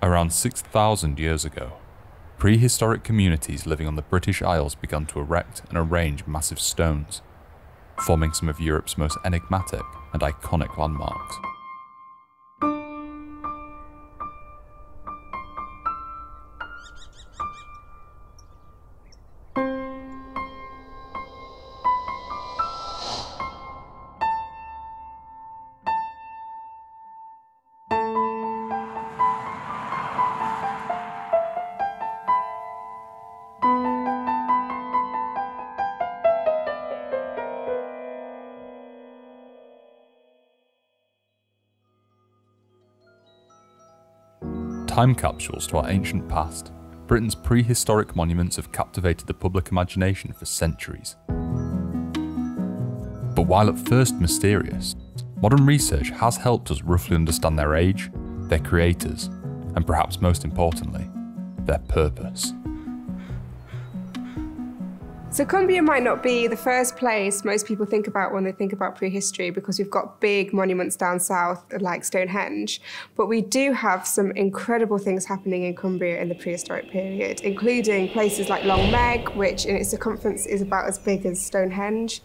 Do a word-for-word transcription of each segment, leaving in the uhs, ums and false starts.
Around six thousand years ago, prehistoric communities living on the British Isles began to erect and arrange massive stones, forming some of Europe's most enigmatic and iconic landmarks. Time capsules to our ancient past, Britain's prehistoric monuments have captivated the public imagination for centuries. But while at first mysterious, modern research has helped us roughly understand their age, their creators, and perhaps most importantly, their purpose. So Cumbria might not be the first place most people think about when they think about prehistory, because we've got big monuments down south like Stonehenge, but we do have some incredible things happening in Cumbria in the prehistoric period, including places like Long Meg, which in its circumference is about as big as Stonehenge.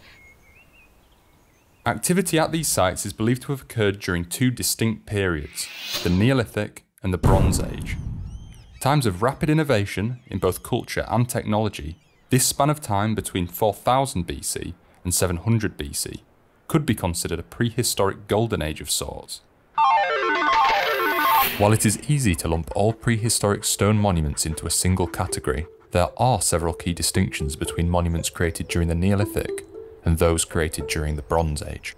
Activity at these sites is believed to have occurred during two distinct periods, the Neolithic and the Bronze Age. Times of rapid innovation in both culture and technology. This span of time between four thousand B C and seven hundred B C could be considered a prehistoric golden age of sorts. While it is easy to lump all prehistoric stone monuments into a single category, there are several key distinctions between monuments created during the Neolithic and those created during the Bronze Age.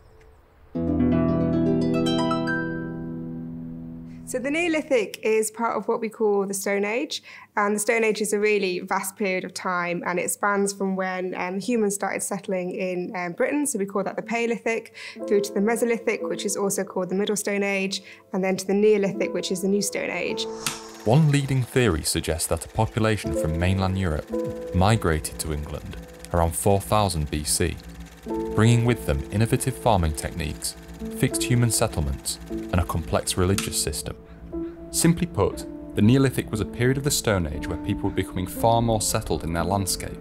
So the Neolithic is part of what we call the Stone Age, and the Stone Age is a really vast period of time, and it spans from when um, humans started settling in um, Britain, so we call that the Paleolithic, through to the Mesolithic, which is also called the Middle Stone Age, and then to the Neolithic, which is the New Stone Age. One leading theory suggests that a population from mainland Europe migrated to England around four thousand B C, bringing with them innovative farming techniques, fixed human settlements, and a complex religious system. Simply put, the Neolithic was a period of the Stone Age where people were becoming far more settled in their landscape.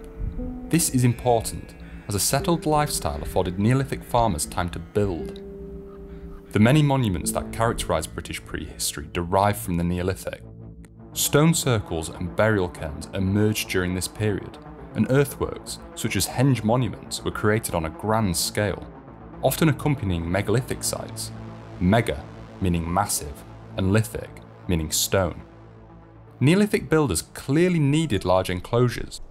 This is important, as a settled lifestyle afforded Neolithic farmers time to build. The many monuments that characterise British prehistory derive from the Neolithic. Stone circles and burial cairns emerged during this period, and earthworks, such as henge monuments, were created on a grand scale, often accompanying megalithic sites. Mega, meaning massive, and lithic, meaning stone. Neolithic builders clearly needed large enclosures,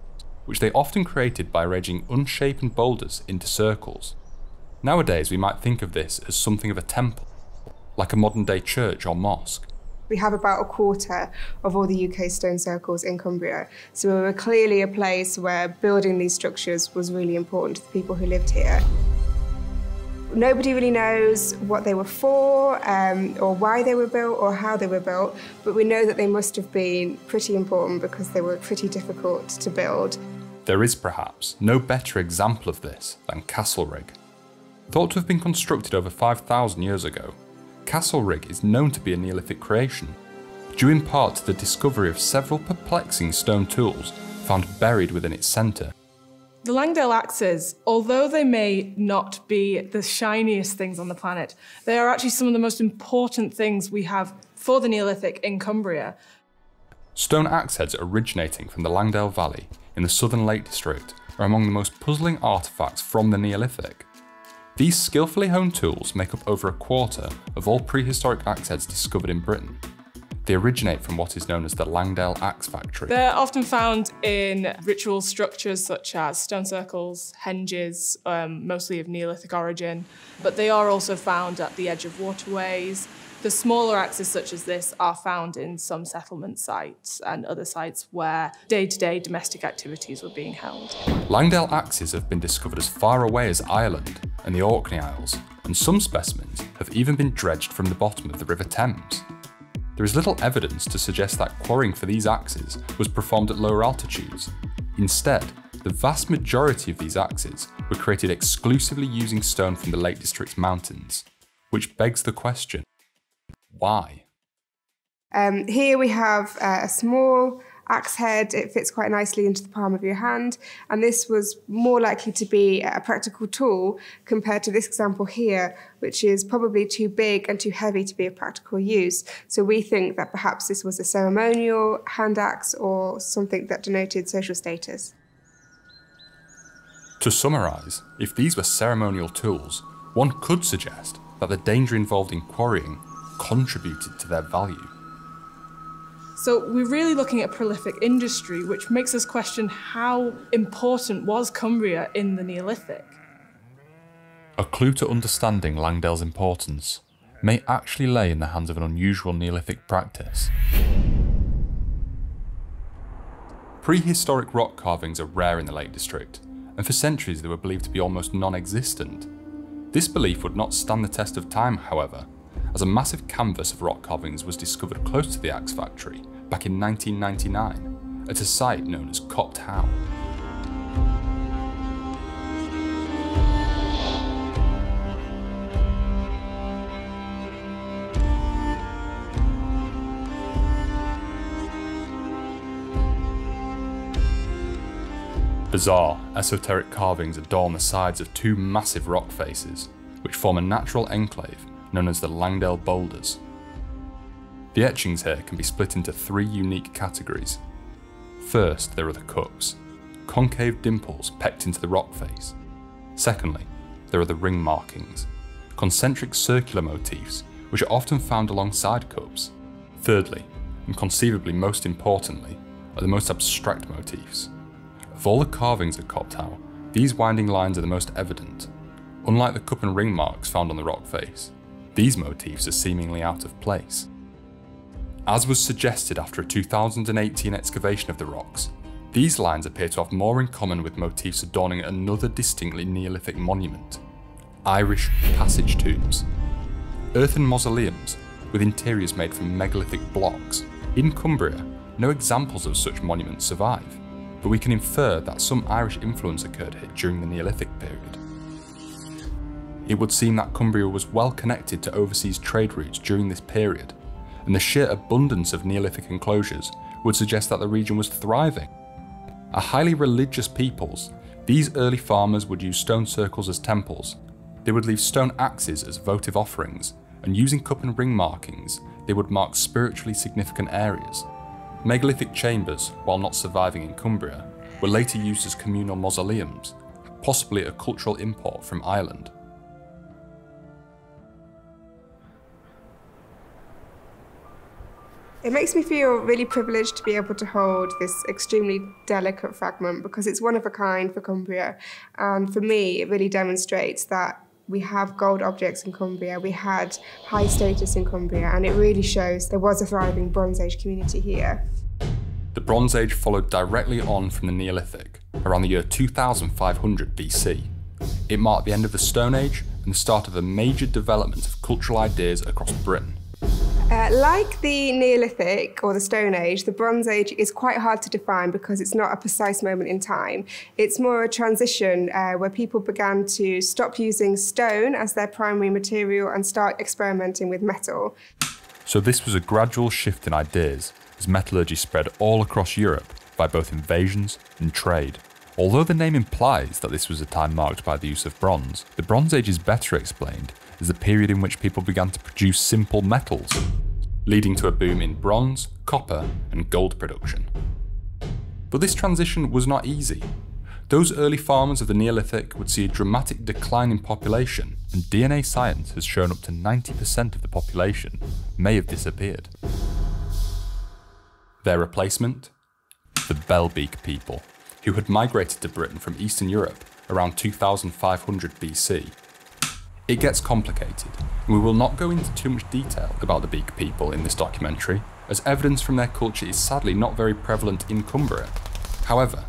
which they often created by arranging unshapen boulders into circles. Nowadays, we might think of this as something of a temple, like a modern-day church or mosque. We have about a quarter of all the U K stone circles in Cumbria, so we were clearly a place where building these structures was really important to the people who lived here. Nobody really knows what they were for, um, or why they were built, or how they were built, but we know that they must have been pretty important because they were pretty difficult to build. There is perhaps no better example of this than Castlerigg. Thought to have been constructed over five thousand years ago, Castlerigg is known to be a Neolithic creation, due in part to the discovery of several perplexing stone tools found buried within its centre. The Langdale axes, although they may not be the shiniest things on the planet, they are actually some of the most important things we have for the Neolithic in Cumbria. Stone axe heads originating from the Langdale Valley in the Southern Lake District are among the most puzzling artefacts from the Neolithic. These skillfully honed tools make up over a quarter of all prehistoric axe heads discovered in Britain. They originate from what is known as the Langdale Axe Factory. They're often found in ritual structures such as stone circles, henges, um, mostly of Neolithic origin, but they are also found at the edge of waterways. The smaller axes such as this are found in some settlement sites and other sites where day-to-day domestic activities were being held. Langdale axes have been discovered as far away as Ireland and the Orkney Isles, and some specimens have even been dredged from the bottom of the River Thames. There is little evidence to suggest that quarrying for these axes was performed at lower altitudes. Instead, the vast majority of these axes were created exclusively using stone from the Lake District's mountains, which begs the question, why? Um, here we have uh, a small axe head. It fits quite nicely into the palm of your hand, and this was more likely to be a practical tool compared to this example here, which is probably too big and too heavy to be a practical use. So we think that perhaps this was a ceremonial hand axe or something that denoted social status. To summarise, if these were ceremonial tools, one could suggest that the danger involved in quarrying contributed to their value. So we're really looking at a prolific industry, which makes us question how important was Cumbria in the Neolithic? A clue to understanding Langdale's importance may actually lay in the hands of an unusual Neolithic practice. Prehistoric rock carvings are rare in the Lake District, and for centuries they were believed to be almost non-existent. This belief would not stand the test of time, however, as a massive canvas of rock carvings was discovered close to the axe factory back in nineteen ninety-nine at a site known as Copt Howe. Bizarre, esoteric carvings adorn the sides of two massive rock faces, which form a natural enclave known as the Langdale boulders. The etchings here can be split into three unique categories. First, there are the cups, concave dimples pecked into the rock face. Secondly, there are the ring markings, concentric circular motifs which are often found alongside cups. Thirdly, and conceivably most importantly, are the most abstract motifs. Of all the carvings at Copt Howe, these winding lines are the most evident. Unlike the cup and ring marks found on the rock face, these motifs are seemingly out of place. As was suggested after a two thousand eighteen excavation of the rocks, these lines appear to have more in common with motifs adorning another distinctly Neolithic monument, Irish passage tombs. Earthen mausoleums with interiors made from megalithic blocks. In Cumbria, no examples of such monuments survive, but we can infer that some Irish influence occurred here during the Neolithic period. It would seem that Cumbria was well connected to overseas trade routes during this period, and the sheer abundance of Neolithic enclosures would suggest that the region was thriving. A highly religious peoples, these early farmers would use stone circles as temples. They would leave stone axes as votive offerings, and using cup and ring markings, they would mark spiritually significant areas. Megalithic chambers, while not surviving in Cumbria, were later used as communal mausoleums, possibly a cultural import from Ireland. It makes me feel really privileged to be able to hold this extremely delicate fragment, because it's one of a kind for Cumbria. And for me, it really demonstrates that we have gold objects in Cumbria, we had high status in Cumbria, and it really shows there was a thriving Bronze Age community here. The Bronze Age followed directly on from the Neolithic, around the year two thousand five hundred B C. It marked the end of the Stone Age and the start of a major development of cultural ideas across Britain. Uh, like the Neolithic or the Stone Age, the Bronze Age is quite hard to define because it's not a precise moment in time. It's more a transition uh, where people began to stop using stone as their primary material and start experimenting with metal. So this was a gradual shift in ideas as metallurgy spread all across Europe by both invasions and trade. Although the name implies that this was a time marked by the use of bronze, the Bronze Age is better explained as the period in which people began to produce simple metals, leading to a boom in bronze, copper, and gold production. But this transition was not easy. Those early farmers of the Neolithic would see a dramatic decline in population, and D N A science has shown up to ninety percent of the population may have disappeared. Their replacement? The Bell Beaker people, who had migrated to Britain from Eastern Europe around two thousand five hundred B C. It gets complicated, and we will not go into too much detail about the Beaker people in this documentary, as evidence from their culture is sadly not very prevalent in Cumbria. However,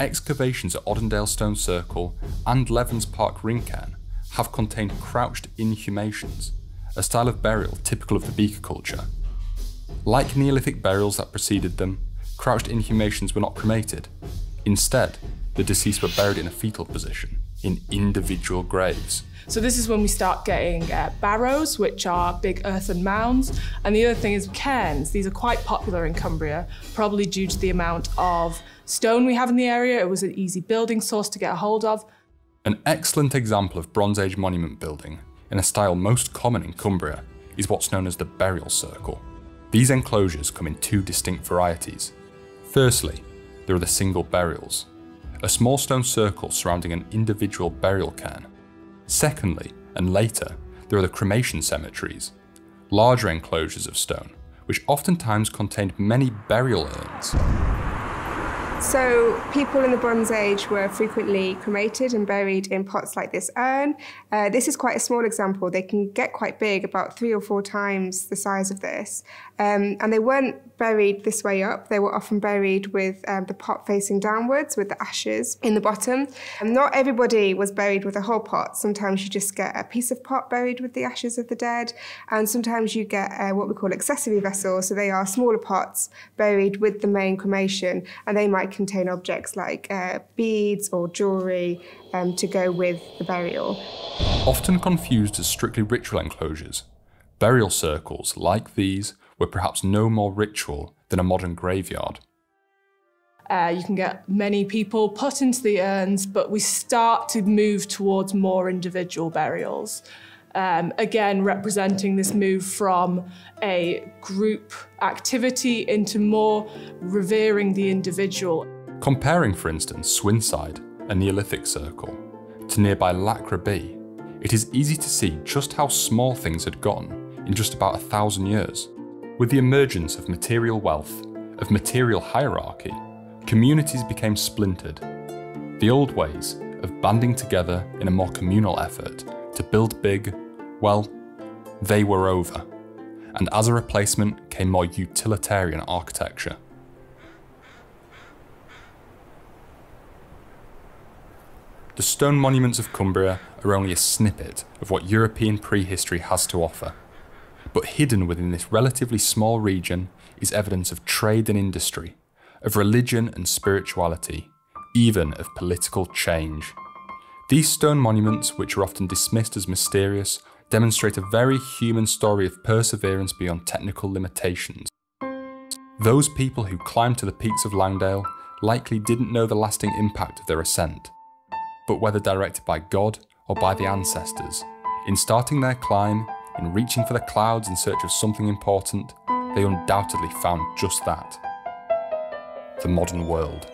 excavations at Oddendale Stone Circle and Levens Park Rincairn have contained crouched inhumations, a style of burial typical of the Beaker culture. Like Neolithic burials that preceded them, crouched inhumations were not cremated. Instead, the deceased were buried in a fetal position, in individual graves. So this is when we start getting uh, barrows, which are big earthen mounds. And the other thing is cairns. These are quite popular in Cumbria, probably due to the amount of stone we have in the area. It was an easy building source to get a hold of. An excellent example of Bronze Age monument building, in a style most common in Cumbria, is what's known as the burial circle. These enclosures come in two distinct varieties. Firstly, there are the single burials, a small stone circle surrounding an individual burial cairn. Secondly, and later, there are the cremation cemeteries, larger enclosures of stone, which oftentimes contained many burial urns. So people in the Bronze Age were frequently cremated and buried in pots like this urn. Uh, this is quite a small example. They can get quite big, about three or four times the size of this. Um, and they weren't buried this way up. They were often buried with um, the pot facing downwards with the ashes in the bottom. And not everybody was buried with a whole pot. Sometimes you just get a piece of pot buried with the ashes of the dead. And sometimes you get uh, what we call accessory vessels. So they are smaller pots buried with the main cremation, and they might contain objects like uh, beads or jewellery um, to go with the burial. Often confused as strictly ritual enclosures, burial circles like these were perhaps no more ritual than a modern graveyard. Uh, you can get many people put into the urns, but we start to move towards more individual burials. Um, again, representing this move from a group activity into more revering the individual. Comparing, for instance, Swinside, a Neolithic circle, to nearby Lacra B, it is easy to see just how small things had gotten in just about a thousand years. With the emergence of material wealth, of material hierarchy, communities became splintered. The old ways of banding together in a more communal effort to build big, well, they were over, and as a replacement came more utilitarian architecture. The stone monuments of Cumbria are only a snippet of what European prehistory has to offer, but hidden within this relatively small region is evidence of trade and industry, of religion and spirituality, even of political change. These stone monuments, which are often dismissed as mysterious, demonstrate a very human story of perseverance beyond technical limitations. Those people who climbed to the peaks of Langdale likely didn't know the lasting impact of their ascent. But whether directed by God or by the ancestors, in starting their climb, in reaching for the clouds in search of something important, they undoubtedly found just that: the modern world.